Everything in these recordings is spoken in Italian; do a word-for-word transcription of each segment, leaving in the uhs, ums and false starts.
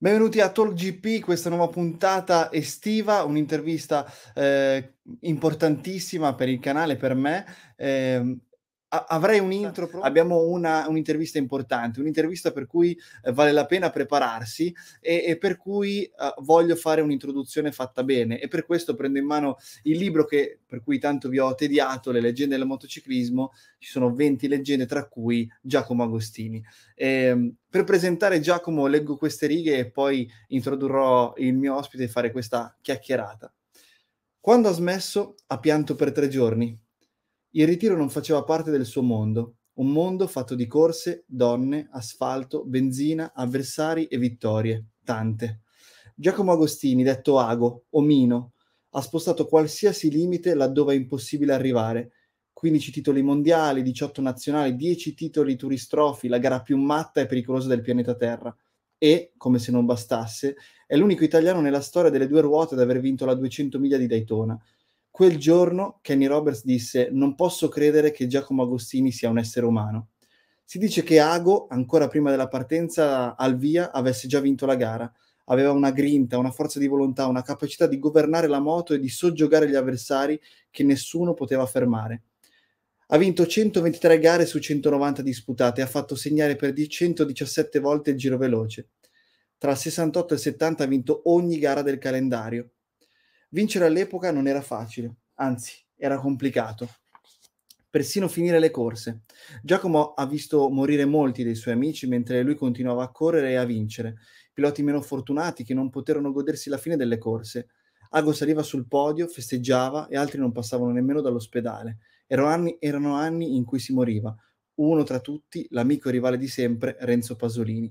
Benvenuti a TalkGP, questa nuova puntata estiva, un'intervista eh, importantissima per il canale, per me. Eh, avrei un intro, abbiamo un'intervista un importante, un'intervista per cui eh, vale la pena prepararsi e, e per cui eh, voglio fare un'introduzione fatta bene, e per questo prendo in mano il libro che, per cui tanto vi ho tediato, le leggende del motociclismo. Ci sono venti leggende, tra cui Giacomo Agostini. Eh, Per presentare Giacomo leggo queste righe e poi introdurrò il mio ospite e fare questa chiacchierata. Quando ha smesso ha pianto per tre giorni. Il ritiro non faceva parte del suo mondo, un mondo fatto di corse, donne, asfalto, benzina, avversari e vittorie, tante. Giacomo Agostini, detto Ago, omino, ha spostato qualsiasi limite laddove è impossibile arrivare. quindici titoli mondiali, diciotto nazionali, dieci titoli Tourist Trophy, la gara più matta e pericolosa del pianeta Terra. E, come se non bastasse, è l'unico italiano nella storia delle due ruote ad aver vinto la duecento miglia di Daytona. Quel giorno Kenny Roberts disse: «Non posso credere che Giacomo Agostini sia un essere umano». Si dice che Ago, ancora prima della partenza al via, avesse già vinto la gara. Aveva una grinta, una forza di volontà, una capacità di governare la moto e di soggiogare gli avversari che nessuno poteva fermare. Ha vinto centoventitré gare su centonovanta disputate e ha fatto segnare per centodiciassette volte il giro veloce. Tra il sessantotto e il settanta ha vinto ogni gara del calendario. Vincere all'epoca non era facile, anzi, era complicato. Persino finire le corse. Giacomo ha visto morire molti dei suoi amici mentre lui continuava a correre e a vincere. Piloti meno fortunati che non poterono godersi la fine delle corse. Ago saliva sul podio, festeggiava e altri non passavano nemmeno dall'ospedale. Erano anni, erano anni in cui si moriva. Uno tra tutti, l'amico e rivale di sempre, Renzo Pasolini.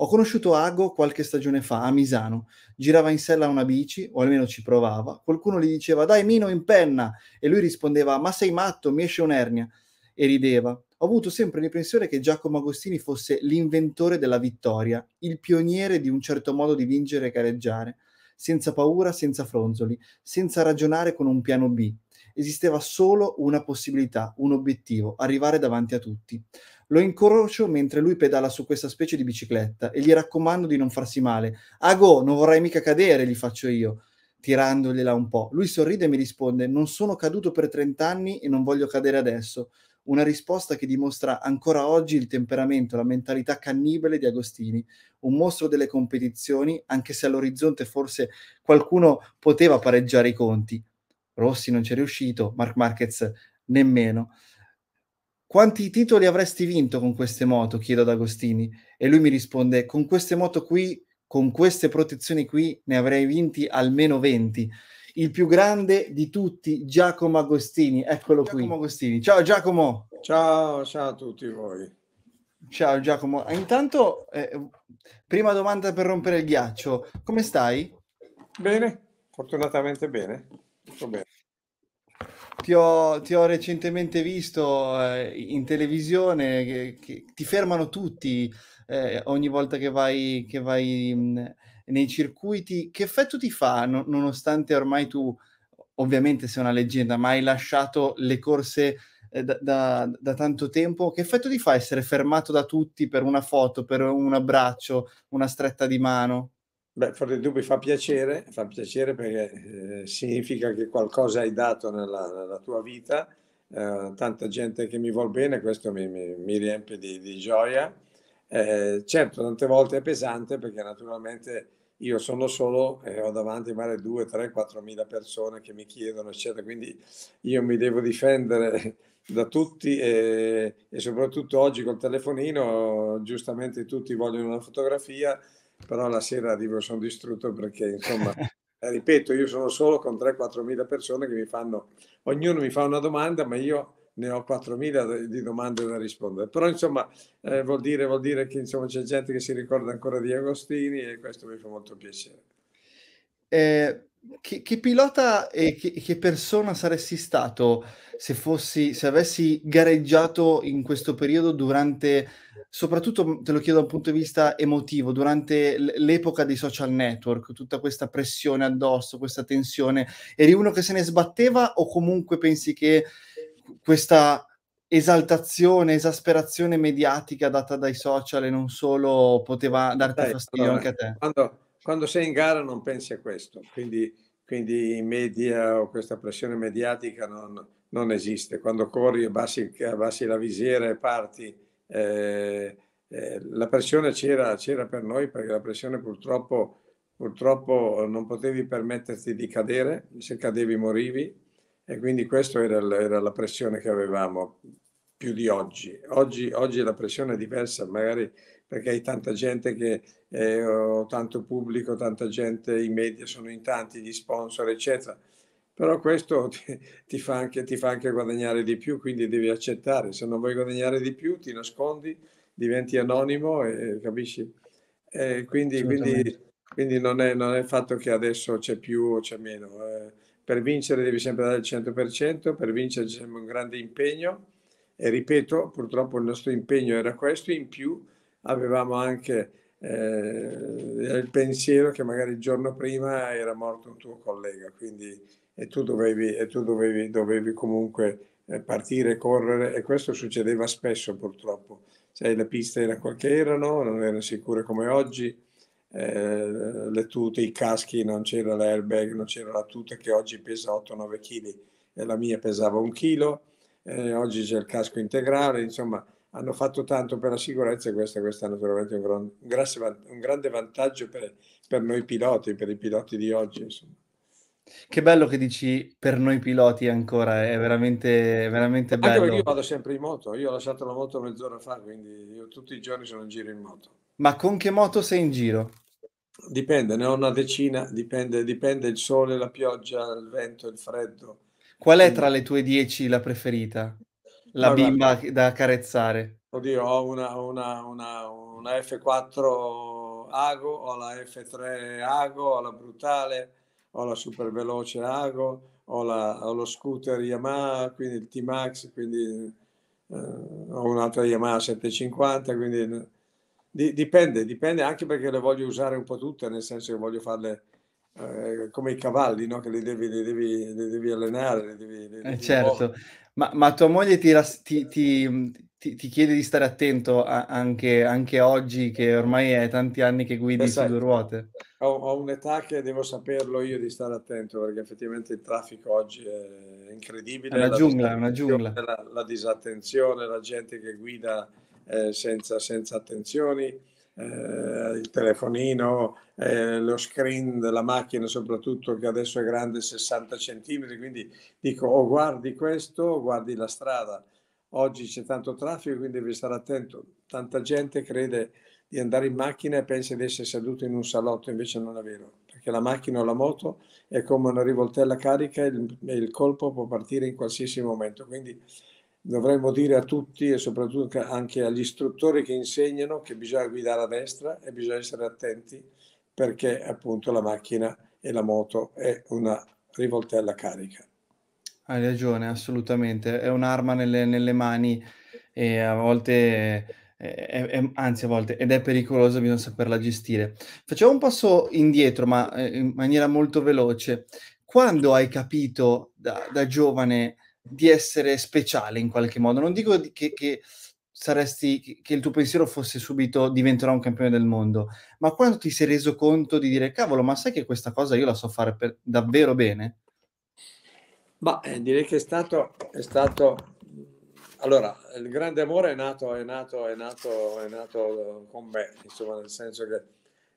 Ho conosciuto Ago qualche stagione fa, a Misano. Girava in sella una bici, o almeno ci provava. Qualcuno gli diceva: «Dai Mino, in penna!» E lui rispondeva: «Ma sei matto, mi esce un'ernia!» E rideva. Ho avuto sempre l'impressione che Giacomo Agostini fosse l'inventore della vittoria, il pioniere di un certo modo di vincere e gareggiare. Senza paura, senza fronzoli, senza ragionare con un piano B. Esisteva solo una possibilità, un obiettivo: arrivare davanti a tutti. Lo incrocio mentre lui pedala su questa specie di bicicletta e gli raccomando di non farsi male. «Ago, non vorrai mica cadere», gli faccio io, tirandogliela un po'. Lui sorride e mi risponde: «Non sono caduto per trent'anni e non voglio cadere adesso». Una risposta che dimostra ancora oggi il temperamento, la mentalità cannibale di Agostini, un mostro delle competizioni, anche se all'orizzonte forse qualcuno poteva pareggiare i conti. Rossi non c'è riuscito, Marc Márquez nemmeno. «Quanti titoli avresti vinto con queste moto?» chiedo ad Agostini, e lui mi risponde: «Con queste moto qui, con queste protezioni qui, ne avrei vinti almeno venti». Il più grande di tutti, Giacomo Agostini, eccolo Giacomo qui. Giacomo Agostini. Ciao Giacomo! Ciao, ciao a tutti voi. Ciao Giacomo. Intanto, eh, prima domanda per rompere il ghiaccio. Come stai? Bene, fortunatamente bene. Tutto bene. Ti ho, ti ho recentemente visto eh, in televisione, che, che ti fermano tutti eh, ogni volta che vai... Che vai mh, nei circuiti. Che effetto ti fa, no, nonostante ormai tu ovviamente sei una leggenda, ma hai lasciato le corse eh, da, da, da tanto tempo? Che effetto ti fa essere fermato da tutti per una foto, per un abbraccio, una stretta di mano? Beh, fuori dai dubbi fa piacere, fa piacere perché eh, significa che qualcosa hai dato nella, nella tua vita, eh, tanta gente che mi vuol bene, questo mi, mi, mi riempie di, di gioia. Eh, certo, tante volte è pesante perché naturalmente io sono solo e ho davanti magari due, tre, quattro mila persone che mi chiedono, eccetera, quindi io mi devo difendere da tutti e, e soprattutto oggi col telefonino, giustamente tutti vogliono una fotografia, però la sera arrivo e sono distrutto perché, insomma, ripeto, io sono solo con tre, quattro mila persone che mi fanno, ognuno mi fa una domanda, ma io ne ho quattromila di domande da rispondere. Però, insomma, eh, vuol dire, vuol dire che c'è gente che si ricorda ancora di Agostini e questo mi fa molto piacere. Eh, che, che pilota e che, che persona saresti stato se, fossi, se avessi gareggiato in questo periodo durante, soprattutto te lo chiedo da un punto di vista emotivo, durante l'epoca dei social network, tutta questa pressione addosso, questa tensione? Eri uno che se ne sbatteva o comunque pensi che questa esaltazione, esasperazione mediatica data dai social e non solo poteva darti Dai, fastidio allora, anche a te? Quando, quando sei in gara non pensi a questo, quindi, quindi i media o questa pressione mediatica non, non esiste. Quando corri, abbassi, abbassi la visiera e parti, eh, eh, la pressione c'era c'era per noi, perché la pressione purtroppo, purtroppo non potevi permetterti di cadere, se cadevi morivi. E quindi questa era, era la pressione che avevamo più di oggi. Oggi, oggi la pressione è diversa, magari perché hai tanta gente che eh, ho tanto pubblico, tanta gente, i media sono in tanti, gli sponsor, eccetera. Però questo ti, ti, fa anche, ti fa anche guadagnare di più, quindi devi accettare. Se non vuoi guadagnare di più, ti nascondi, diventi anonimo, e, capisci? E quindi quindi, quindi non, è, non è il fatto che adesso c'è più o c'è meno. Eh, Per vincere devi sempre dare il cento per cento, per vincere c'è un grande impegno e ripeto, purtroppo il nostro impegno era questo, in più avevamo anche eh, il pensiero che magari il giorno prima era morto un tuo collega, quindi e tu dovevi, e tu dovevi, dovevi comunque partire, correre, e questo succedeva spesso purtroppo. Cioè, le piste erano quel che erano, non erano sicure come oggi. Eh, le tute, i caschi, non c'era l'airbag, non c'era la tuta che oggi pesa otto nove chili e la mia pesava un chilo, eh, oggi c'è il casco integrale, insomma hanno fatto tanto per la sicurezza e questo, questo è naturalmente un, gran, un, gran, un grande vantaggio per, per noi piloti, per i piloti di oggi, insomma. Che bello che dici per noi piloti ancora, è veramente, veramente bello. Anche perché io vado sempre in moto, io ho lasciato la moto mezz'ora fa, quindi io tutti i giorni sono in giro in moto. Ma con che moto sei in giro? Dipende, ne ho una decina, dipende, dipende il sole, la pioggia, il vento, il freddo. Qual è tra le tue dieci la preferita? La Vabbè, bimba da accarezzare? Oddio, ho una, una, una, una F quattro Ago, ho la F tre Ago, ho la Brutale, ho la super veloce Ago, ho, la, ho lo scooter Yamaha, quindi il T-Max, quindi eh, ho un'altra Yamaha settecentocinquanta, quindi di, dipende, dipende anche perché le voglio usare un po' tutte, nel senso che voglio farle eh, come i cavalli, no? Che le devi, le devi, le devi allenare, le devi, le devi eh certo, ma, ma tua moglie ti, ti, ti, ti, ti chiede di stare attento a, anche, anche oggi che ormai è tanti anni che guidi eh, su due ruote. Ho, ho un'età che devo saperlo io di stare attento, perché effettivamente il traffico oggi è incredibile, è una giungla, è una giungla. La, la disattenzione, la gente che guida Eh, senza, senza attenzioni, eh, il telefonino, eh, lo screen della macchina soprattutto che adesso è grande sessanta centimetri, quindi dico o guardi questo o guardi la strada. Oggi c'è tanto traffico, quindi devi stare attento. Tanta gente crede di andare in macchina e pensa di essere seduto in un salotto, invece non è vero, perché la macchina o la moto è come una rivoltella carica e il, e il colpo può partire in qualsiasi momento, quindi dovremmo dire a tutti e soprattutto anche agli istruttori che insegnano che bisogna guidare a destra e bisogna essere attenti, perché appunto la macchina e la moto è una rivoltella carica. Hai ragione, assolutamente, è un'arma nelle, nelle mani e a volte, è, è, anzi a volte, ed è pericolosa, bisogna saperla gestire. Facciamo un passo indietro, ma in maniera molto veloce. Quando hai capito da, da giovane di essere speciale in qualche modo? Non dico che, che saresti, che il tuo pensiero fosse subito diventerò un campione del mondo, ma quando ti sei reso conto di dire cavolo, ma sai che questa cosa io la so fare per, davvero bene? Ma eh, direi che è stato, è stato allora il grande amore è nato, è nato, è nato, è nato con me, insomma, nel senso che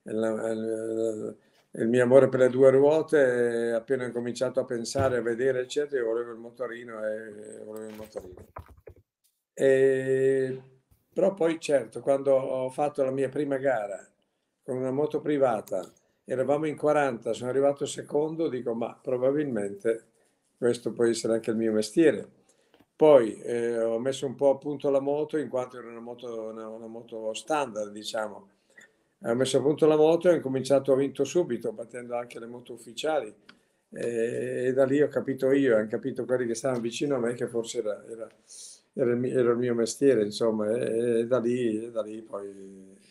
il, il, il mio amore per le due ruote, appena ho incominciato a pensare, a vedere, eccetera, io volevo il motorino e volevo il motorino. E... Però poi, certo, quando ho fatto la mia prima gara con una moto privata, eravamo in quaranta, sono arrivato secondo, dico, ma probabilmente questo può essere anche il mio mestiere. Poi eh, ho messo un po' a punto la moto, in quanto era una moto, una, una moto standard, diciamo. Ho messo a punto la moto e ho incominciato, ho vinto subito, battendo anche le moto ufficiali. E, e da lì ho capito io, hanno capito quelli che stavano vicino a me, che forse era, era, era, il, mio, era il mio mestiere, insomma. E, e, da, lì, e da lì poi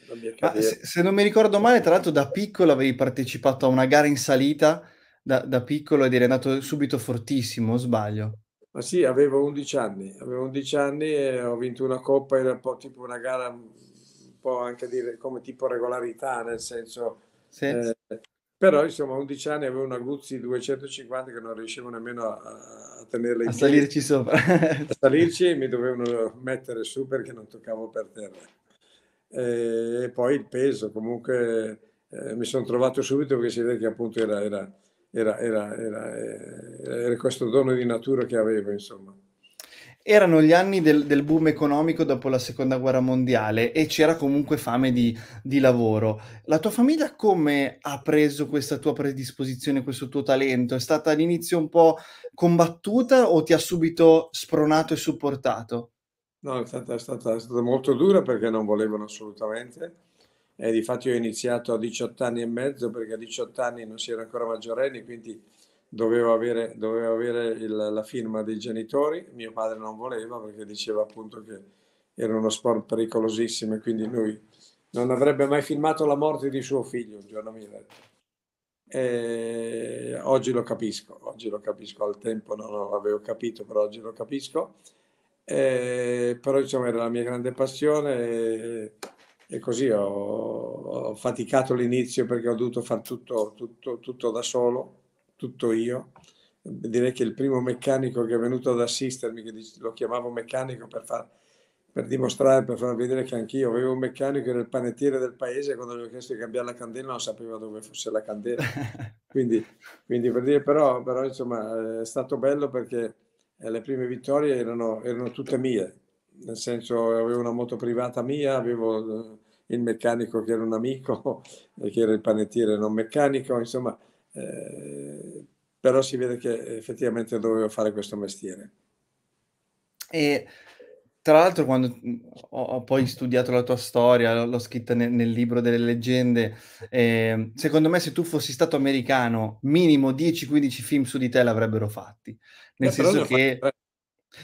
la mia carriera. Se, se non mi ricordo male, tra l'altro da piccolo avevi partecipato a una gara in salita, da, da piccolo, ed eri andato subito fortissimo, o sbaglio? Ma sì, avevo undici anni, avevo undici anni e ho vinto una coppa, era un po' tipo una gara, un po' anche dire come tipo regolarità, nel senso, sì. eh, però insomma a undici anni avevo una Guzzi duecentocinquanta che non riuscivo nemmeno a, a tenerla in a piedi. Salirci sopra. A salirci e mi dovevano mettere su perché non toccavo per terra. Eh, e poi il peso, comunque eh, mi sono trovato subito perché si vede che appunto era... era Era, era, era, era questo dono di natura che avevo, insomma. Erano gli anni del, del boom economico dopo la seconda guerra mondiale e c'era comunque fame di, di lavoro. La tua famiglia come ha preso questa tua predisposizione, questo tuo talento? È stata all'inizio un po' combattuta o ti ha subito spronato e supportato? No, è stata, è stata, è stata molto dura perché non volevano assolutamente. Eh, difatti ho iniziato a diciotto anni e mezzo perché a diciotto anni non si era ancora maggiorenni, quindi dovevo avere, dovevo avere il, la firma dei genitori. Mio padre non voleva perché diceva appunto che era uno sport pericolosissimo e quindi lui non avrebbe mai filmato la morte di suo figlio, un giorno mi ha detto. E oggi lo capisco, oggi lo capisco, al tempo non lo avevo capito, però oggi lo capisco. E, però insomma era la mia grande passione e, E così ho, ho faticato all'inizio perché ho dovuto fare tutto, tutto, tutto da solo, tutto io. Direi che il primo meccanico che è venuto ad assistermi, che lo chiamavo meccanico per, far, per dimostrare, per far vedere che anch'io avevo un meccanico che era il panettiere del paese, quando gli ho chiesto di cambiare la candela non sapeva dove fosse la candela. Quindi, quindi per dire, però, però insomma è stato bello perché le prime vittorie erano, erano tutte mie. Nel senso, avevo una moto privata mia, avevo il meccanico che era un amico, che era il panettiere non meccanico, insomma, eh, però si vede che effettivamente dovevo fare questo mestiere. E tra l'altro quando ho, ho poi studiato la tua storia, l'ho scritta nel, nel libro delle leggende, eh, secondo me se tu fossi stato americano, minimo dieci quindici film su di te l'avrebbero fatti, nel senso che... Fatto...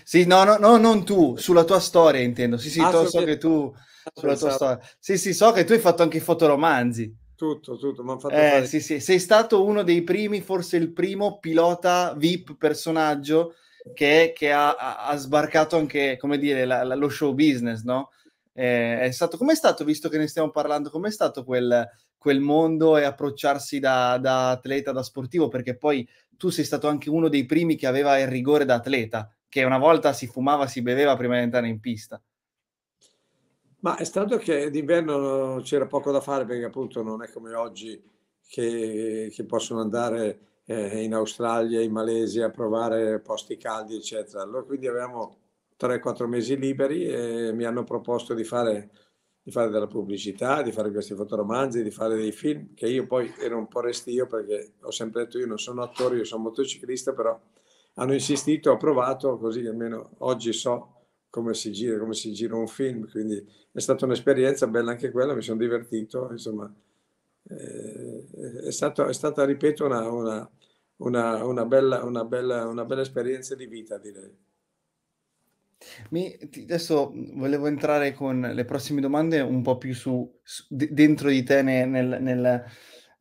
Sì, no, no, no, non tu, sulla tua storia intendo. Sì, sì, ah, so, so che tu sulla tua storia. Sì, sì, so che tu hai fatto anche i fotoromanzi. Tutto, tutto, mi hanno fatto eh, fare... sì, sì, sei stato uno dei primi, forse il primo pilota V I P personaggio che, che ha, ha sbarcato anche, come dire, la, la, lo show business, no? Eh, è stato, com'è stato, visto che ne stiamo parlando, com'è stato quel, quel mondo e approcciarsi da, da atleta, da sportivo? Perché poi tu sei stato anche uno dei primi che aveva il rigore da atleta, che una volta si fumava, si beveva prima di entrare in pista. Ma è stato che d'inverno c'era poco da fare perché appunto non è come oggi che, che possono andare eh, in Australia, in Malesia a provare posti caldi eccetera. Allora, quindi avevamo tre quattro mesi liberi e mi hanno proposto di fare, di fare della pubblicità, di fare questi fotoromanzi, di fare dei film, che io poi ero un po' restio perché ho sempre detto io non sono attore, io sono motociclista, però hanno insistito, ho provato, così che almeno oggi so come si gira, come si gira un film, quindi è stata un'esperienza bella anche quella, mi sono divertito, insomma, eh, è, stato, è stata, ripeto, una, una, una, una, bella, una, bella, una bella esperienza di vita, direi. Mi, adesso volevo entrare con le prossime domande un po' più su, su dentro di te nel... nel, nel...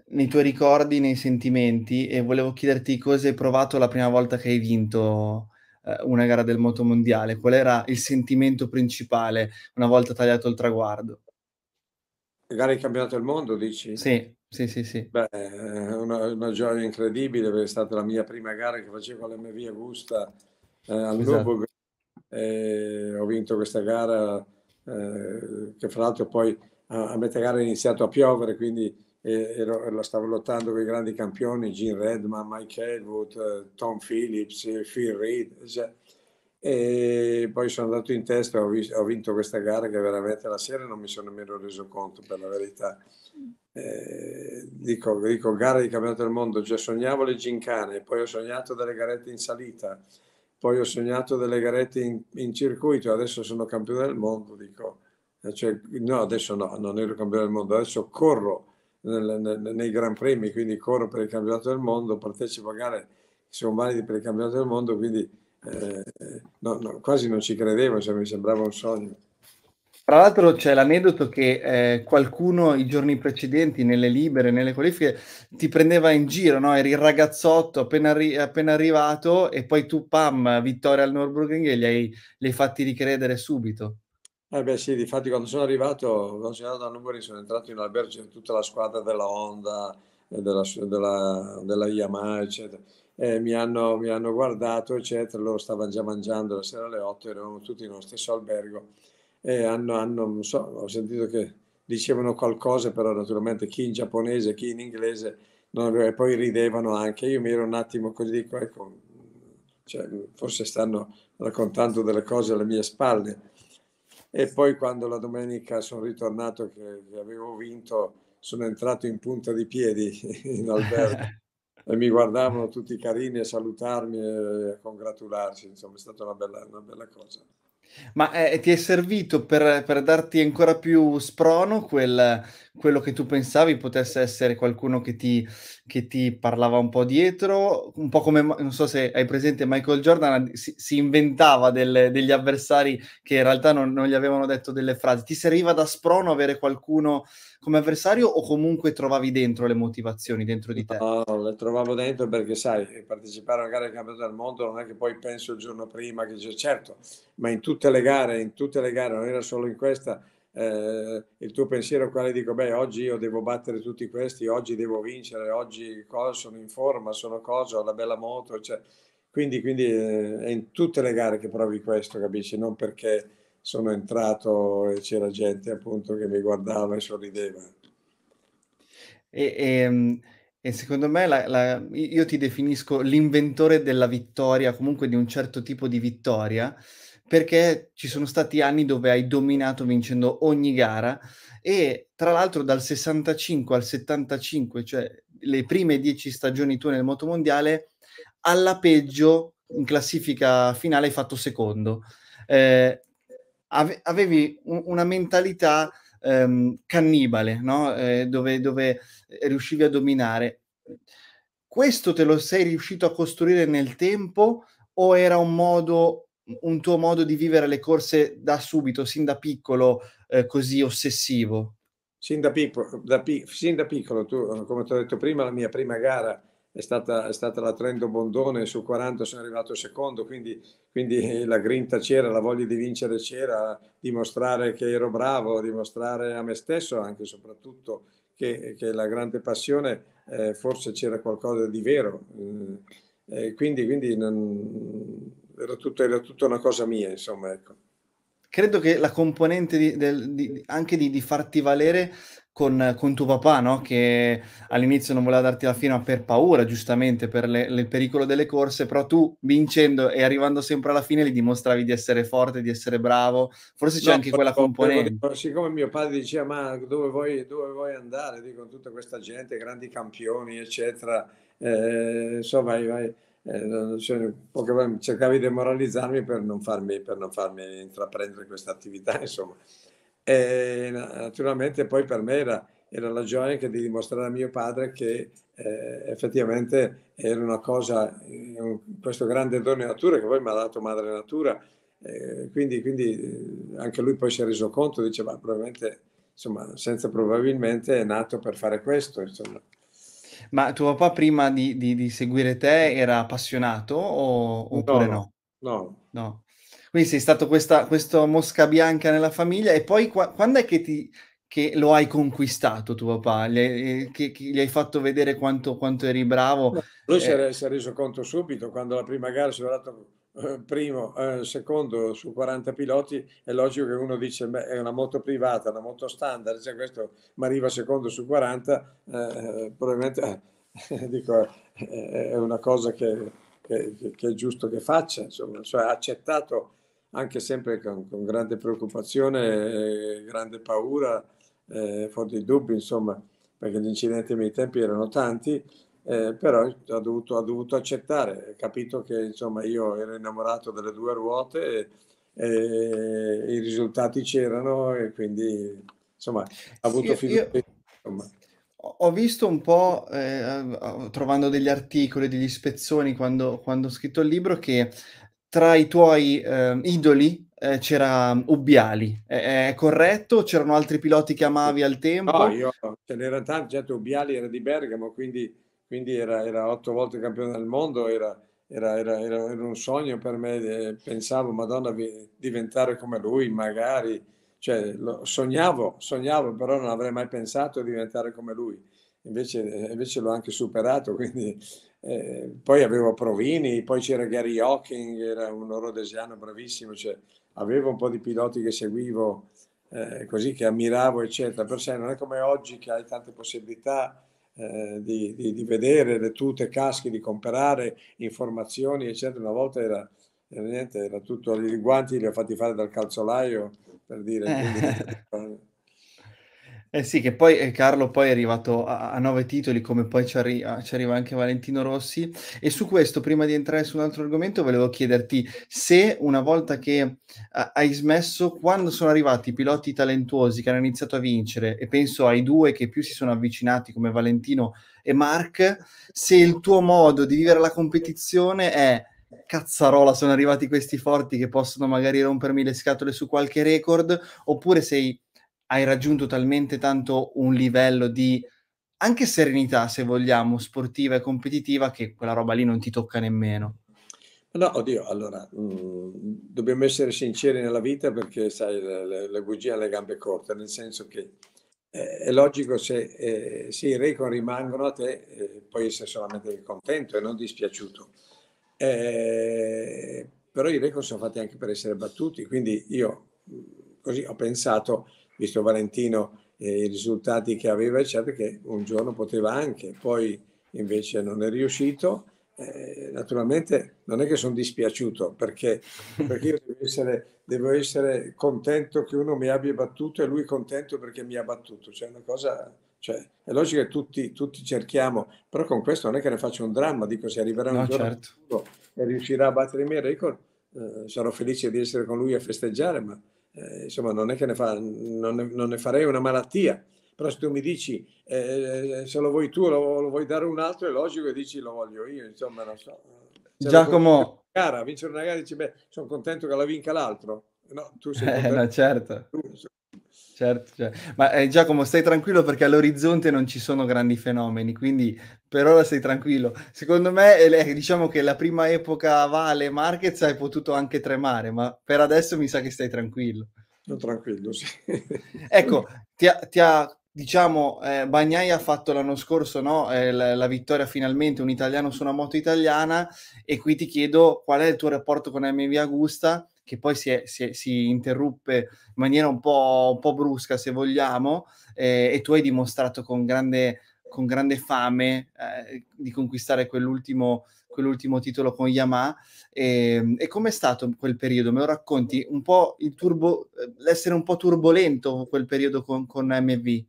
nei tuoi ricordi, nei sentimenti, e volevo chiederti cosa hai provato la prima volta che hai vinto eh, una gara del motomondiale. Qual era il sentimento principale una volta tagliato il traguardo? La gara di campionato del mondo, dici? Sì, sì, sì, sì. Beh, una, una gioia incredibile, perché è stata la mia prima gara che facevo con l'M V Agusta eh, al Lugo. Eh, ho vinto questa gara eh, che fra l'altro poi a, a metà gara è iniziato a piovere, quindi Ero, la stavo lottando con i grandi campioni, Gene Redman, Mike Hailwood, Tom Phillips, Phil Reed, cioè, e poi sono andato in testa, ho, ho vinto questa gara che veramente la sera non mi sono nemmeno reso conto, per la verità. Eh, dico, dico, gara di campionato del mondo, cioè sognavo le gincane, poi ho sognato delle garette in salita, poi ho sognato delle garette in, in circuito, adesso sono campione del mondo, dico, cioè, no adesso no, non ero campione del mondo, adesso corro nei Gran Premi, quindi corro per il campionato del mondo, partecipo a gare sono validi per il campionato del mondo, quindi eh, no, no, quasi non ci credevo, cioè mi sembrava un sogno. Tra l'altro c'è l'aneddoto che eh, qualcuno i giorni precedenti nelle libere, nelle qualifiche, ti prendeva in giro, no? Eri il ragazzotto appena, arri- appena arrivato e poi tu, pam, vittoria al Nürburgring e li hai, li hai fatti ricredere subito. Eh beh sì, difatti quando sono arrivato, quando sono andato a Nürburgring sono entrato in albergo, c'era tutta la squadra della Honda, della, della, della Yamaha, eccetera. Eh, mi, hanno, mi hanno guardato, eccetera, loro stavano già mangiando la sera alle otto, eravamo tutti nello stesso albergo. Eh, hanno, hanno, non so, ho sentito che dicevano qualcosa, però naturalmente chi in giapponese, chi in inglese, non aveva, e poi ridevano anche. Io mi ero un attimo così, dico, ecco, cioè, forse stanno raccontando delle cose alle mie spalle. E poi quando la domenica sono ritornato, che, che avevo vinto, sono entrato in punta di piedi in albergo e mi guardavano tutti carini a salutarmi e a congratularsi, insomma è stata una bella, una bella cosa. Ma eh, ti è servito per, per darti ancora più sprono quel, quello che tu pensavi potesse essere qualcuno che ti, che ti parlava un po' dietro, un po' come, non so se hai presente Michael Jordan, si, si inventava delle, degli avversari che in realtà non, non gli avevano detto delle frasi. Ti serviva da sprono avere qualcuno come avversario o comunque trovavi dentro le motivazioni, dentro di te? No, le trovavo dentro perché sai, partecipare a una gara del campionato del mondo non è che poi penso il giorno prima, che certo, ma in tutte le gare, in tutte le gare, non era solo in questa, eh, il tuo pensiero quale dico, beh oggi io devo battere tutti questi, oggi devo vincere, oggi cosa, sono in forma, sono cosa, ho la bella moto, cioè, quindi, quindi eh, è in tutte le gare che provi questo, capisci, non perché sono entrato e c'era gente appunto che mi guardava e sorrideva. E, e, e secondo me la, la, io ti definisco l'inventore della vittoria, comunque di un certo tipo di vittoria, perché ci sono stati anni dove hai dominato vincendo ogni gara e tra l'altro dal sessantacinque al settantacinque, cioè le prime dieci stagioni tue nel motomondiale, alla peggio in classifica finale hai fatto secondo. Eh, avevi una mentalità um, cannibale, no? eh, dove, dove riuscivi a dominare. Questo te lo sei riuscito a costruire nel tempo o era un modo, un tuo modo di vivere le corse da subito, sin da piccolo, eh, così ossessivo? Sin da piccolo, da pic- sin da piccolo tu, come ti ho detto prima, la mia prima gara È stata, è stata la Trento Bondone, su quaranta sono arrivato secondo, quindi, quindi la grinta c'era, la voglia di vincere c'era, dimostrare che ero bravo, dimostrare a me stesso anche e soprattutto che, che la grande passione eh, forse c'era qualcosa di vero. Eh, quindi quindi non, era, tutto, era tutta una cosa mia, insomma. Ecco. Credo che la componente di, del, di, anche di, di farti valere con, con tuo papà, no? Che all'inizio non voleva darti la firma per paura, giustamente, per le, le, il pericolo delle corse, però tu vincendo e arrivando sempre alla fine gli dimostravi di essere forte, di essere bravo, forse c'è no, anche quella componente. Dire, siccome mio padre diceva, ma dove vuoi, dove vuoi andare? Dico, con tutta questa gente, grandi campioni, eccetera, eh, so, vai, vai. Eh, cioè, poche, cercavi di demoralizzarmi per non farmi, per non farmi intraprendere questa attività, insomma. E naturalmente poi per me era, era la gioia anche di dimostrare a mio padre che eh, effettivamente era una cosa, questo grande dono di natura che poi mi ha dato madre natura, eh, quindi, quindi anche lui poi si è reso conto, diceva probabilmente, insomma, senza probabilmente è nato per fare questo, insomma. Ma tuo papà prima di, di, di seguire te era appassionato o, oppure no? No, no. no. Quindi sei stato questa, questa mosca bianca nella famiglia e poi qua, quando è che, ti, che lo hai conquistato tuo papà? Gli, che, che gli hai fatto vedere quanto, quanto eri bravo? No, lui eh. si, è, si è reso conto subito, quando la prima gara si è andato eh, primo, eh, secondo su quaranta piloti, è logico che uno dice beh, è una moto privata, una moto standard, cioè questo mi arriva secondo su quaranta, eh, probabilmente eh, dico, eh, è una cosa che, che, che è giusto che faccia, insomma, cioè ha accettato anche sempre con, con grande preoccupazione, eh, grande paura, eh, forti dubbi, insomma, perché gli incidenti ai miei tempi erano tanti, eh, però ha dovuto, ha dovuto accettare, ha capito che insomma io ero innamorato delle due ruote e, e i risultati c'erano e quindi insomma ha avuto io, fiducia. Io... Insomma. Ho visto un po', eh, trovando degli articoli, degli spezzoni, quando, quando ho scritto il libro, che tra i tuoi eh, idoli eh, c'era Ubbiali, è, è corretto? C'erano altri piloti che amavi al tempo? No, io ce n'era tanti, certo. Ubbiali era di Bergamo, quindi, quindi era, era otto volte campione del mondo, era, era, era, era un sogno per me, pensavo, Madonna, diventare come lui, magari, cioè, lo, sognavo, sognavo, però non avrei mai pensato di diventare come lui, invece, invece l'ho anche superato, quindi... Eh, poi avevo Provini, poi c'era Gary Hawking, era un rodesiano bravissimo, cioè, avevo un po' di piloti che seguivo, eh, così, che ammiravo, eccetera. Per sé non è come oggi che hai tante possibilità eh, di, di, di vedere le tute, caschi, di comprare informazioni, eccetera. Una volta era, era niente, era tutto, i guanti li ho fatti fare dal calzolaio, per dire. Quindi, Eh sì, che poi eh, Carlo poi è arrivato a, a nove titoli, come poi ci, arri- ci arriva anche Valentino Rossi. E su questo, prima di entrare su un altro argomento, volevo chiederti se una volta che uh, hai smesso, quando sono arrivati i piloti talentuosi che hanno iniziato a vincere, e penso ai due che più si sono avvicinati come Valentino e Marc, se il tuo modo di vivere la competizione è: cazzarola, sono arrivati questi forti che possono magari rompermi le scatole su qualche record, oppure sei... hai raggiunto talmente tanto un livello di anche serenità, se vogliamo, sportiva e competitiva, che quella roba lì non ti tocca nemmeno. No, oddio, allora, mh, dobbiamo essere sinceri nella vita, perché, sai, la bugia ha le gambe corte, nel senso che eh, è logico, se, eh, se i record rimangono a te, eh, puoi essere solamente contento e non dispiaciuto. Eh, però i record sono fatti anche per essere battuti, quindi io così ho pensato, visto Valentino e eh, i risultati che aveva, eccetera, che un giorno poteva anche, poi invece non è riuscito. Eh, naturalmente non è che sono dispiaciuto, perché, perché io devo essere, devo essere contento che uno mi abbia battuto e lui contento perché mi ha battuto. Cioè, una cosa, cioè, è logico che tutti, tutti cerchiamo, però con questo non è che ne faccio un dramma, dico, se arriverà un no, giorno certo. e riuscirà a battere i miei record, eh, sarò felice di essere con lui a festeggiare, ma Eh, insomma, non è che ne, fa, non ne, non ne farei una malattia. Però se tu mi dici eh, se lo vuoi tu, lo, lo vuoi dare un altro, è logico che dici lo voglio io, insomma, non so. Se Giacomo, cara, vincere una gara, dici, beh, sono contento che la vinca l'altro. No, tu sei eh, no, certo. Tu, certo, certo. Ma eh, Giacomo, stai tranquillo, perché all'orizzonte non ci sono grandi fenomeni, quindi per ora sei tranquillo. Secondo me, eh, diciamo che la prima epoca Vale Marquez hai potuto anche tremare, ma per adesso mi sa che stai tranquillo. No, tranquillo, sì. Ecco, ti ha, ti ha diciamo, eh, Bagnai ha fatto l'anno scorso, no? eh, la, la vittoria finalmente, un italiano su una moto italiana, e qui ti chiedo qual è il tuo rapporto con M V Agusta, che poi si, è, si, è, si interruppe in maniera un po', un po' brusca, se vogliamo, eh, e tu hai dimostrato con grande, con grande fame eh, di conquistare quell'ultimo, quell'ultimo titolo con Yamaha. E, e com'è stato quel periodo? Me lo racconti? Un po' il turbo, l'essere un po' turbolento quel periodo con, con M V?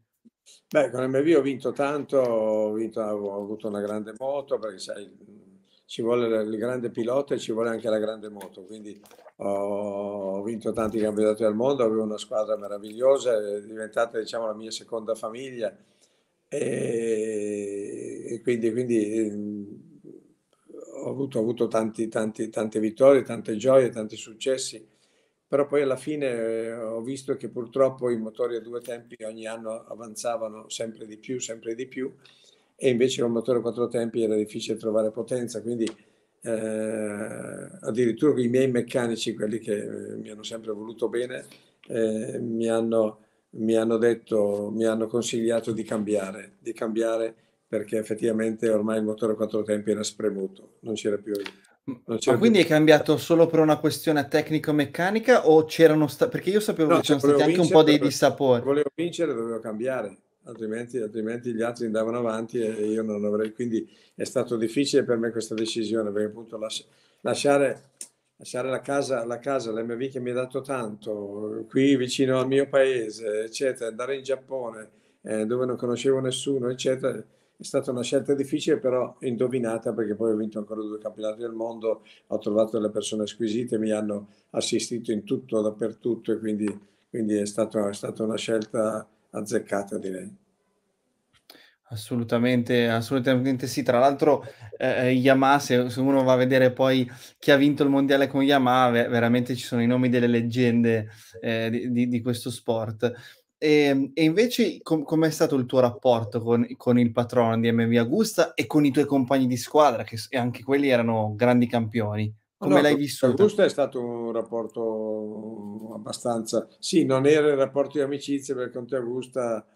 Beh, con M V ho vinto tanto, ho, vinto, ho avuto una grande moto, perché sai... ci vuole il grande pilota e ci vuole anche la grande moto, quindi ho vinto tanti campionati del mondo, avevo una squadra meravigliosa, è diventata, diciamo, la mia seconda famiglia, e, e quindi, quindi ho avuto, ho avuto tanti, tanti, tante vittorie, tante gioie, tanti successi, però poi alla fine ho visto che purtroppo i motori a due tempi ogni anno avanzavano sempre di più, sempre di più, e invece con il motore a quattro tempi era difficile trovare potenza, quindi eh, addirittura i miei meccanici, quelli che eh, mi hanno sempre voluto bene, eh, mi, hanno, mi hanno detto, mi hanno consigliato di cambiare, di cambiare perché effettivamente ormai il motore a quattro tempi era spremuto, non c'era più... Non c'era Ma quindi più... è cambiato solo per una questione tecnico-meccanica o c'erano... Sta... perché io sapevo no, che c'erano stati anche un po' dei dissapori. Volevo vincere, dovevo cambiare. Altrimenti, altrimenti gli altri andavano avanti e io non avrei, quindi è stato difficile per me questa decisione, perché appunto lasciare, lasciare la casa, la casa, l'M V che mi ha dato tanto, qui vicino al mio paese, eccetera, andare in Giappone eh, dove non conoscevo nessuno, eccetera, è stata una scelta difficile però indovinata, perché poi ho vinto ancora due campionati del mondo, ho trovato delle persone squisite, mi hanno assistito in tutto, dappertutto, e quindi, quindi è stata, è stata una scelta azzeccata, direi. Assolutamente, assolutamente sì. Tra l'altro eh, Yamaha, se, se uno va a vedere poi chi ha vinto il mondiale con Yamaha, ve- veramente ci sono i nomi delle leggende eh, di, di, di questo sport. E, e invece com- com'è stato il tuo rapporto con, con il patrono di M V Agusta e con i tuoi compagni di squadra, che anche quelli erano grandi campioni? Come allora, l'hai vissuto? Augusta è stato un rapporto abbastanza... Sì, non era il rapporto di amicizia, perché con Conte Augusta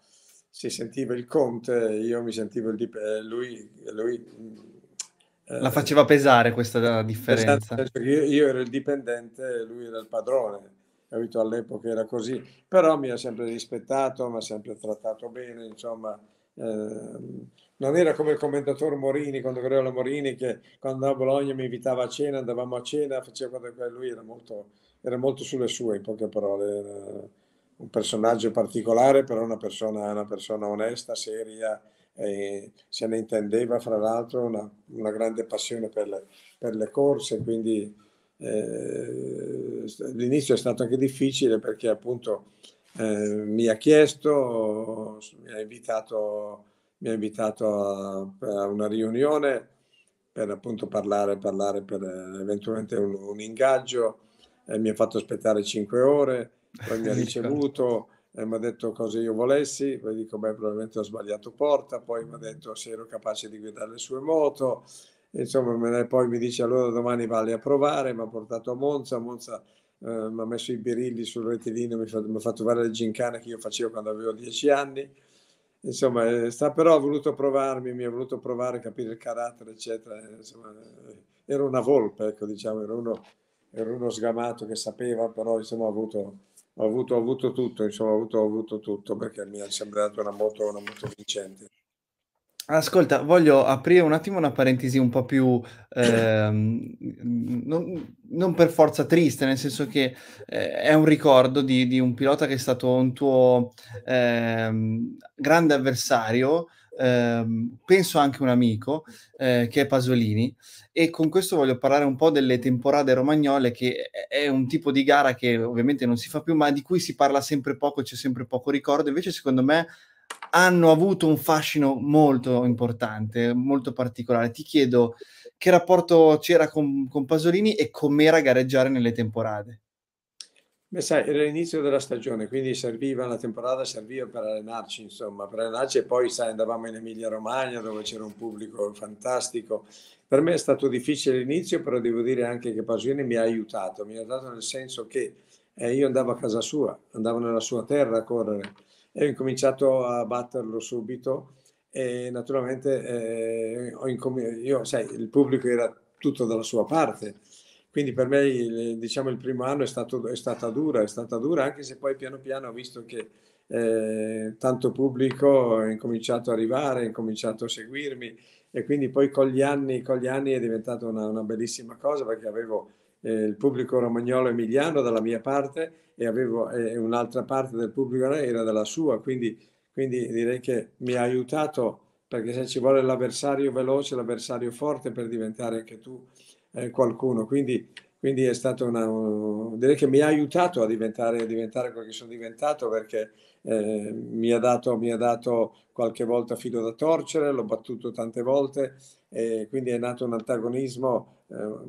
si sentiva il conte, io mi sentivo il dip- lui, lui la eh, faceva pesare questa differenza. Io, io ero il dipendente, lui era il padrone, capito? All'epoca era così, però mi ha sempre rispettato, mi ha sempre trattato bene, insomma, eh, non era come il commentatore Morini, quando correva la Morini, che quando andava a Bologna mi invitava a cena, andavamo a cena, faceva quando... lui era molto, era molto sulle sue, in poche parole, era un personaggio particolare, però una persona, una persona onesta, seria, e se ne intendeva, fra l'altro, una, una grande passione per le, per le corse, quindi eh, l'inizio è stato anche difficile, perché appunto eh, mi ha chiesto, mi ha invitato, mi ha invitato a, a una riunione per appunto parlare, parlare per eventualmente un, un ingaggio, eh, mi ha fatto aspettare cinque ore, poi mi ha ricevuto e mi ha detto cosa io volessi, poi dico beh, probabilmente ho sbagliato porta, poi mi ha detto se ero capace di guidare le sue moto, insomma, poi mi dice allora domani vale a provare, mi ha portato a Monza, Monza eh, mi ha messo i birilli sul rettilineo, mi, mi ha fatto fare le gincane che io facevo quando avevo dieci anni, insomma, sta, però ha voluto provarmi, mi ha voluto provare, capire il carattere, eccetera, insomma, era una volpe, ecco, diciamo, era uno, era uno sgamato che sapeva, però insomma ha avuto... Ho avuto, ho avuto tutto, insomma, ho avuto, ho avuto tutto, perché mi è sembrata una moto, una moto vincente. Ascolta, voglio aprire un attimo una parentesi un po' più, eh, non, non per forza triste, nel senso che eh, è un ricordo di, di un pilota che è stato un tuo eh, grande avversario, eh, penso anche un amico, eh, che è Pasolini, e con questo voglio parlare un po' delle temporade romagnole, che è un tipo di gara che ovviamente non si fa più, ma di cui si parla sempre poco, c'è sempre poco ricordo, invece secondo me hanno avuto un fascino molto importante, molto particolare. Ti chiedo che rapporto c'era con, con Pasolini e com'era gareggiare nelle temporade? Beh, sai, era l'inizio della stagione, quindi serviva la temporada, serviva per allenarci, insomma, per allenarci, e poi, sai, andavamo in Emilia-Romagna dove c'era un pubblico fantastico. Per me è stato difficile l'inizio, però devo dire anche che Pasolini mi ha aiutato, mi ha aiutato nel senso che eh, io andavo a casa sua, andavo nella sua terra a correre, e ho incominciato a batterlo subito, e naturalmente eh, ho incom- io, sai, il pubblico era tutto dalla sua parte, quindi per me il, diciamo, il primo anno è, stato, è stata dura, è stata dura, anche se poi piano piano ho visto che eh, tanto pubblico è incominciato ad arrivare, è incominciato a seguirmi, e quindi poi con gli anni, con gli anni è diventata una, una bellissima cosa, perché avevo eh, il pubblico romagnolo emiliano dalla mia parte, e avevo eh, un'altra parte del pubblico era dalla sua, quindi, quindi direi che mi ha aiutato, perché se ci vuole l'avversario veloce, l'avversario forte per diventare anche tu eh, qualcuno, quindi, quindi è stato una, uh, direi che mi ha aiutato a diventare, a diventare quello che sono diventato, perché eh, mi ha dato, mi ha dato qualche volta filo da torcere, l'ho battuto tante volte, e quindi è nato un antagonismo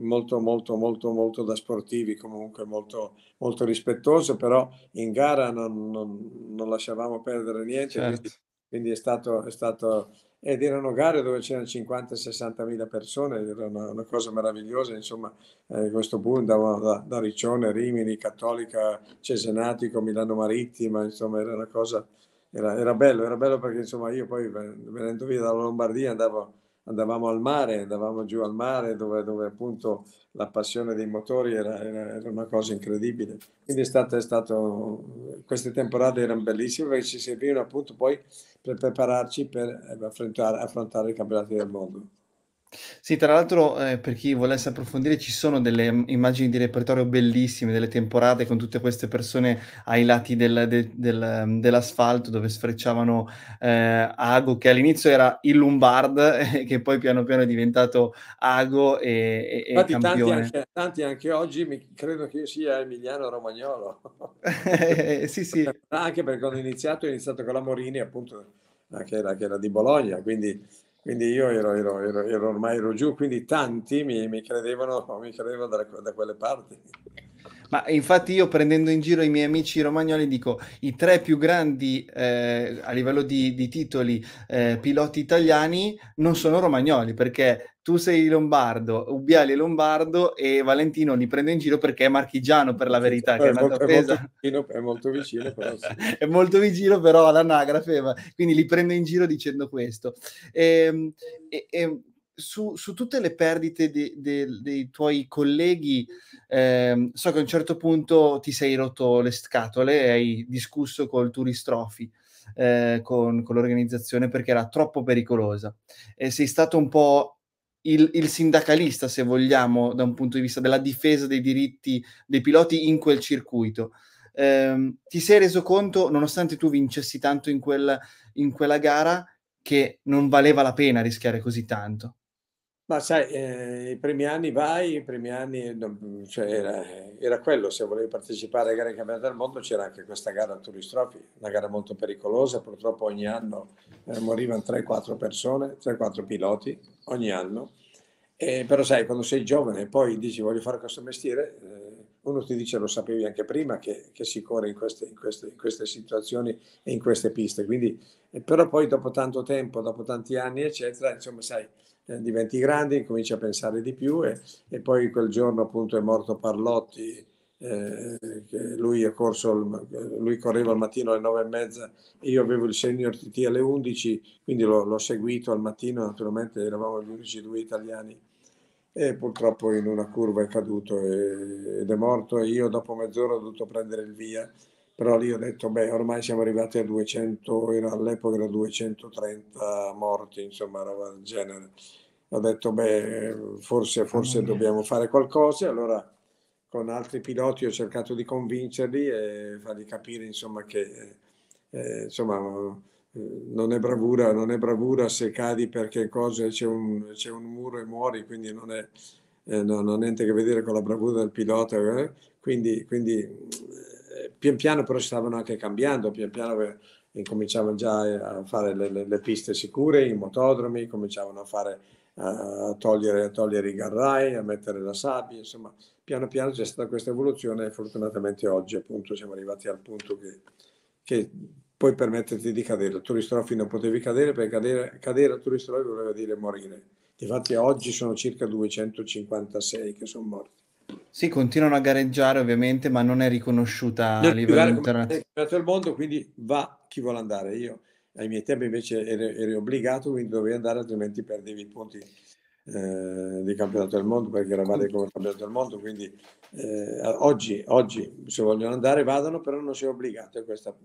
molto molto molto molto da sportivi, comunque molto molto rispettoso, però in gara non, non, non lasciavamo perdere niente, certo. quindi, quindi è stato, è stato ed erano gare dove c'erano cinquanta sessanta mila persone, era una, una cosa meravigliosa, insomma, eh, questo punto da, da, da Riccione, Rimini, Cattolica, Cesenatico, Milano Marittima, insomma era una cosa, era, era bello, era bello perché insomma io poi venendo via dalla Lombardia andavo andavamo al mare, andavamo giù al mare dove, dove appunto la passione dei motori era, era, era una cosa incredibile, quindi è stato, è stato, queste temporade erano bellissime perché ci servivano appunto poi per prepararci per affrontare, affrontare i campionati del mondo. Sì, tra l'altro eh, per chi volesse approfondire ci sono delle immagini di repertorio bellissime delle temporate con tutte queste persone ai lati del, del, del, dell'asfalto dove sfrecciavano eh, Ago, che all'inizio era il Lombard eh, che poi piano piano è diventato Ago e, e infatti campione. Tanti anche, tanti anche oggi mi, credo che io sia Emiliano Romagnolo. eh, sì sì anche perché quando ho iniziato ho iniziato con la Morini, appunto che era, che era di Bologna, quindi, quindi io ero, ero, ero, ero ormai ero giù, quindi tanti mi, mi credevano, mi credevano da, da quelle parti. Ma infatti io, prendendo in giro i miei amici romagnoli, dico i tre più grandi eh, a livello di, di titoli eh, piloti italiani non sono romagnoli, perché tu sei lombardo, Ubbiali è lombardo e Valentino li prende in giro perché è marchigiano, per la verità, che è, è, molto, è, molto, vicino, è molto vicino però, sì. È molto vicino però all'anagrafe, quindi li prende in giro dicendo questo. E, e, e, Su, su tutte le perdite de, de, dei tuoi colleghi, ehm, so che a un certo punto ti sei rotto le scatole e hai discusso col Tourist Trophy, eh, con, con l'organizzazione, perché era troppo pericolosa. E sei stato un po' il, il sindacalista, se vogliamo, da un punto di vista della difesa dei diritti dei piloti in quel circuito. Ehm, ti sei reso conto, nonostante tu vincessi tanto in, quel, in quella gara, che non valeva la pena rischiare così tanto? Ma sai, eh, i primi anni vai, i primi anni non, cioè era, era quello, se volevi partecipare a gare in campionato del mondo c'era anche questa gara al Tourist Trophy, una gara molto pericolosa, purtroppo ogni anno eh, morivano tre quattro persone, tre quattro piloti ogni anno, e, però sai, quando sei giovane e poi dici voglio fare questo mestiere, eh, uno ti dice, lo sapevi anche prima che, che si corre in queste, in, queste, in queste situazioni e in queste piste, quindi, eh, però poi dopo tanto tempo, dopo tanti anni eccetera, insomma sai, eh, diventi grande, cominci a pensare di più e, e poi quel giorno appunto è morto Parlotti, eh, che lui, è corso il, lui correva al mattino alle nove e mezza e io avevo il senior T T alle undici, quindi l'ho seguito al mattino, naturalmente eravamo gli unici due italiani, e purtroppo in una curva è caduto e, ed è morto, e io dopo mezz'ora ho dovuto prendere il via, però lì ho detto beh, ormai siamo arrivati a duecento, all'epoca era duecentotrenta morti, insomma roba del genere, ho detto beh, forse, forse dobbiamo fare qualcosa, e allora con altri piloti ho cercato di convincerli e fargli capire insomma che eh, insomma non è bravura, non è bravura se cadi perché cosa, c'è un, c'è un muro e muori, quindi non, è, eh, non, non ha niente a che vedere con la bravura del pilota, eh? quindi, quindi eh, pian piano però stavano anche cambiando, pian piano incominciavano già a fare le, le, le piste sicure, i motodromi, cominciavano a fare a togliere, a togliere i garrai, a mettere la sabbia, insomma piano piano c'è stata questa evoluzione e fortunatamente oggi appunto siamo arrivati al punto che, che puoi permetterti di cadere. Al Tourist Trophy non potevi cadere, perché cadere, cadere al Tourist Trophy voleva dire morire. Difatti oggi sono circa duecentocinquantasei che sono morti. Sì, continuano a gareggiare ovviamente, ma non è riconosciuta a livello internazionale. È il mondo, quindi va chi vuole andare. Io ai miei tempi invece ero, ero obbligato, quindi dovevi andare, altrimenti perdevi i punti eh, di campionato del mondo, perché era male come campionato del mondo, quindi eh, oggi, oggi se vogliono andare vadano, però non sei obbligato, è questa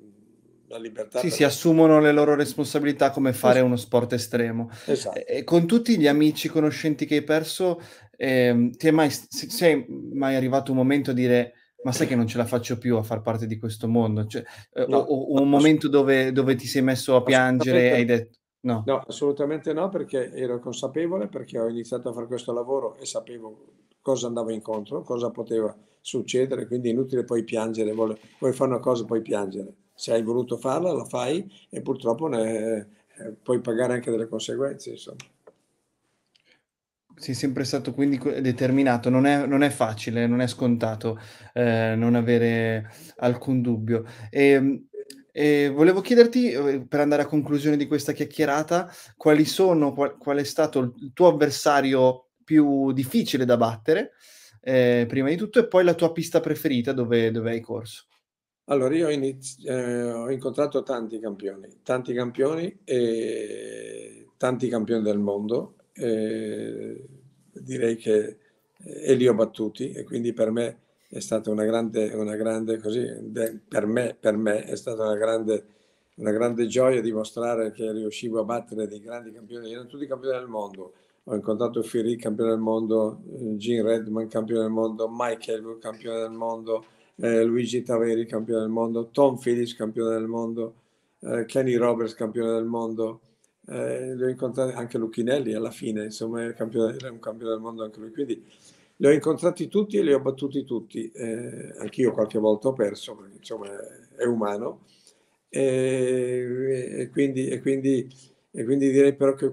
la libertà. Sì, per... si assumono le loro responsabilità, come fare esatto. Uno sport estremo. Esatto. E con tutti gli amici conoscenti che hai perso, ehm, ti è mai, sei mai arrivato un momento a dire ma sai che non ce la faccio più a far parte di questo mondo? Cioè, eh, no, o, o un momento dove, dove ti sei messo a piangere e hai detto no? No, assolutamente no, perché ero consapevole, perché ho iniziato a fare questo lavoro e sapevo cosa andavo incontro, cosa poteva succedere, quindi è inutile poi piangere, vuoi fare una cosa poi piangere. Se hai voluto farla, la fai e purtroppo ne, eh, puoi pagare anche delle conseguenze, insomma. Sei sempre stato quindi determinato, non è, non è facile, non è scontato eh, non avere alcun dubbio. E, e volevo chiederti, per andare a conclusione di questa chiacchierata, quali sono, qual, qual è stato il tuo avversario più difficile da battere, eh, prima di tutto, e poi la tua pista preferita dove, dove hai corso? Allora, io eh, ho incontrato tanti campioni, tanti campioni e tanti campioni del mondo, e direi che e li ho battuti, e quindi per me è stata una grande, una grande così, de, per me, per me è stata una grande, una grande gioia dimostrare che riuscivo a battere dei grandi campioni, erano tutti campioni del mondo. Ho incontrato Phil Reed, campione del mondo, Gene Redman, campione del mondo, Mike Hailwood, campione del mondo, Eh, Luigi Taveri, campione del mondo, Tom Phillips, campione del mondo, eh, Kenny Roberts, campione del mondo, eh, li ho incontrati, anche Lucchinelli alla fine, insomma era, campione, era un campione del mondo anche lui, quindi li ho incontrati tutti e li ho battuti tutti, eh, anch'io qualche volta ho perso, perché insomma è, è umano, e, e, quindi, e, quindi, e quindi direi però che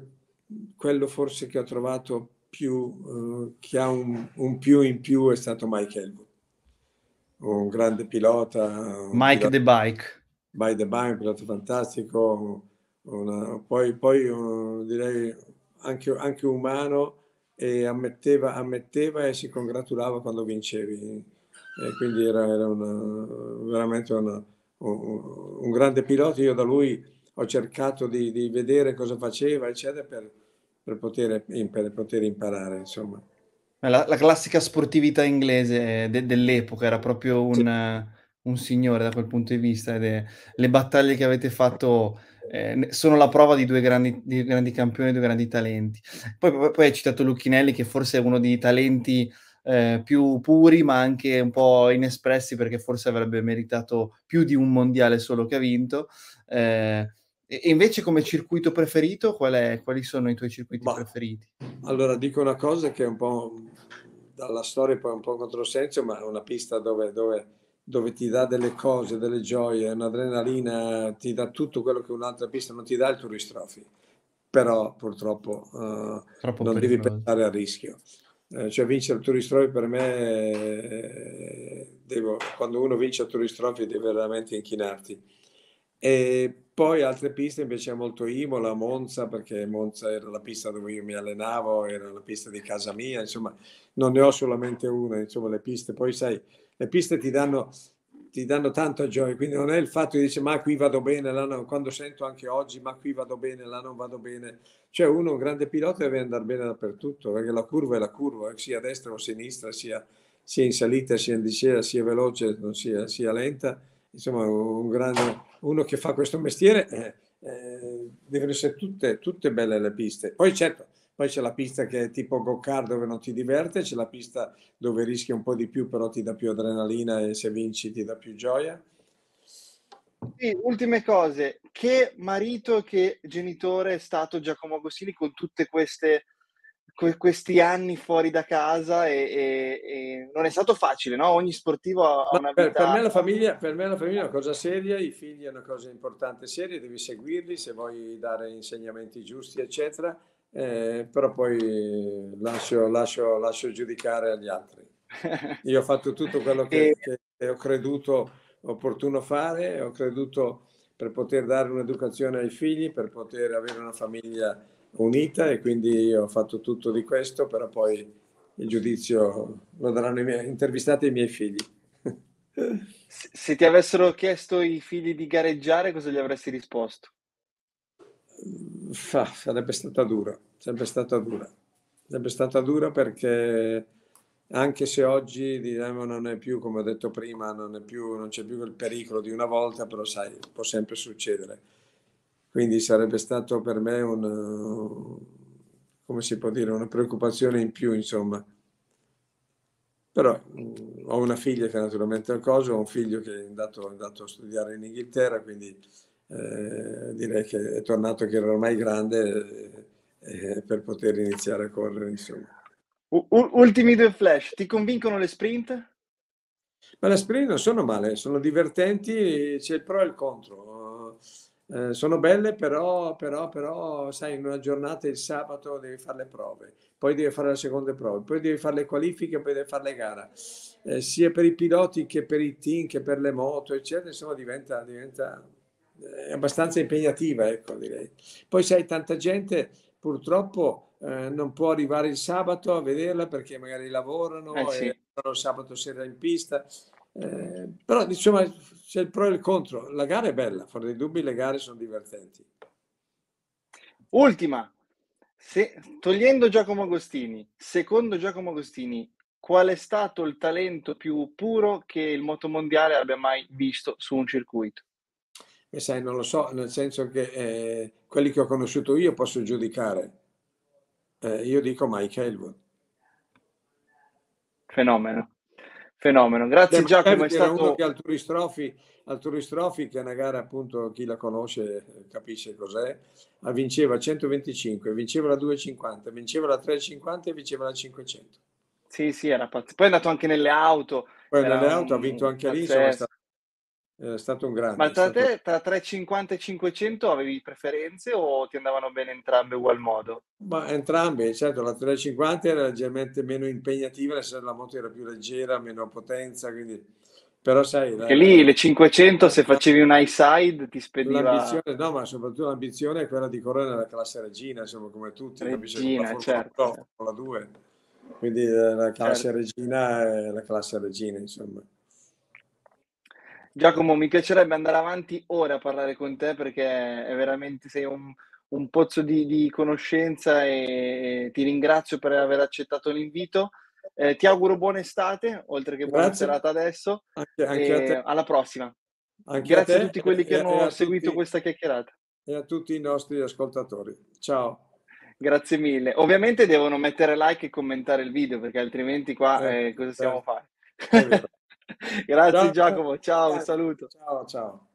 quello forse che ho trovato più, eh, che ha un, un più in più è stato Mike Hailwood, un grande pilota, un Mike pilota, the Bike by the Bike, un pilota fantastico, una, poi, poi uh, direi anche, anche umano, e ammetteva, ammetteva e si congratulava quando vincevi, e quindi era, era una, veramente una, un, un grande pilota. Io da lui ho cercato di, di vedere cosa faceva eccetera per, per, poter, per poter imparare, insomma. La, la classica sportività inglese de, dell'epoca, era proprio un, sì. un signore da quel punto di vista, ed è, le battaglie che avete fatto eh, sono la prova di due grandi, di grandi campioni, due grandi talenti. Poi, poi, poi hai citato Lucchinelli, che forse è uno dei talenti Eh, più puri ma anche un po' inespressi, perché forse avrebbe meritato più di un mondiale solo che ha vinto. Eh, e invece come circuito preferito qual è, quali sono i tuoi circuiti ma, preferiti? Allora dico una cosa che è un po' dalla storia poi un po' controsenso, ma è una pista dove, dove, dove ti dà delle cose, delle gioie, un'adrenalina, ti dà tutto quello che un'altra pista non ti dà, il Tourist Trophy, però purtroppo eh, Troppo non devi pensare al rischio. Cioè vincere il Tourist Trophy per me, eh, devo, quando uno vince il Tourist Trophy devi veramente inchinarti. E poi altre piste invece molto, Imola, Monza, perché Monza era la pista dove io mi allenavo, era la pista di casa mia, insomma non ne ho solamente una, insomma le piste, poi sai, le piste ti danno, ti danno tanta gioia, quindi non è il fatto di dire ma qui vado bene, là no, quando sento anche oggi ma qui vado bene, là non vado bene. Cioè uno, un grande pilota, deve andare bene dappertutto, perché la curva è la curva, sia a destra o a sinistra, sia, sia in salita, sia in discesa, sia veloce, non sia, sia lenta. Insomma, un grande, uno che fa questo mestiere eh, eh, devono essere tutte, tutte belle le piste. Poi certo, poi c'è la pista che è tipo go-kart dove non ti diverte, c'è la pista dove rischi un po' di più, però ti dà più adrenalina e se vinci ti dà più gioia. Sì, ultime cose, che marito e che genitore è stato Giacomo Agostini con tutti que, questi anni fuori da casa, e, e, e non è stato facile, no? Ogni sportivo ha una vita... Per, per, me la famiglia, per me la famiglia è una cosa seria, i figli è una cosa importante, seria, devi seguirli se vuoi dare insegnamenti giusti eccetera, eh, però poi lascio, lascio, lascio giudicare agli altri. Io ho fatto tutto quello che, e... che ho creduto opportuno fare, ho creduto, per poter dare un'educazione ai figli, per poter avere una famiglia unita, e quindi io ho fatto tutto di questo, però poi il giudizio lo daranno i miei, intervistate i miei figli. Se ti avessero chiesto i figli di gareggiare, cosa gli avresti risposto? Ah, sarebbe stata dura, sempre stata dura, sempre stata dura perché... Anche se oggi diciamo, non è più, come ho detto prima, non è più, non c'è più il pericolo di una volta, però sai, può sempre succedere. Quindi sarebbe stato per me un, come si può dire, una preoccupazione in più, insomma. Però mh, ho una figlia che naturalmente è un coso, ho un figlio che è andato, è andato a studiare in Inghilterra, quindi eh, direi che è tornato che era ormai grande eh, eh, per poter iniziare a correre, insomma. U- ultimi due flash, ti convincono le sprint? Ma le sprint non sono male, sono divertenti, c'è il pro e il contro, eh, sono belle, però, però, però sai, in una giornata il sabato devi fare le prove, poi devi fare le seconde prove, poi devi fare le qualifiche, poi devi fare le gare, eh, sia per i piloti che per i team che per le moto eccetera, insomma diventa, diventa eh, abbastanza impegnativa, ecco, direi. Poi sai, tanta gente purtroppo Eh, non può arrivare il sabato a vederla perché magari lavorano, eh sì. e il sabato sera in pista, eh, però diciamo c'è il pro e il contro. La gara è bella, fuori dai dubbi, le gare sono divertenti. Ultima, se, togliendo Giacomo Agostini, secondo Giacomo Agostini, qual è stato il talento più puro che il motomondiale abbia mai visto su un circuito? E sai, non lo so, nel senso che eh, quelli che ho conosciuto io posso giudicare. Eh, io dico Mike Hailwood. Fenomeno, fenomeno. Grazie eh, Giacomo, è stato... uno che al Tourist Trophy, al Tourist Trophy, che è una gara appunto, chi la conosce capisce cos'è, vinceva centoventicinque, vinceva la duecentocinquanta, vinceva la trecentocinquanta e vinceva la cinquecento. Sì, sì, era pazzo. Poi è andato anche nelle auto. Poi nelle auto, un... ha vinto anche lì, insomma, è stato È stato un grande. Ma tra te, stato... tra trecentocinquanta e cinquecento avevi preferenze o ti andavano bene entrambe ugual modo? Ma entrambe, certo, la trecentocinquanta era leggermente meno impegnativa, la moto era più leggera, meno potenza, quindi... Però sai... La... E lì le cinquecento, se facevi un high side, ti spediva... L'ambizione, no, ma soprattutto l'ambizione è quella di correre nella classe regina, insomma, come tutti. Regina, la certo. Pro, con la due. Quindi la classe certo. regina è la classe regina, insomma. Giacomo, mi piacerebbe andare avanti ora a parlare con te, perché è veramente sei un, un pozzo di, di conoscenza e ti ringrazio per aver accettato l'invito. Eh, ti auguro buona estate, oltre che buona Grazie. serata adesso. Anche, anche a te. Alla prossima. Anche Grazie a, te. a tutti quelli che e hanno seguito tutti, questa chiacchierata. E a tutti i nostri ascoltatori. Ciao. Grazie mille. Ovviamente devono mettere like e commentare il video, perché altrimenti qua eh, eh, cosa stiamo eh. a fare? Grazie Giacomo, ciao, un saluto. Ciao, ciao.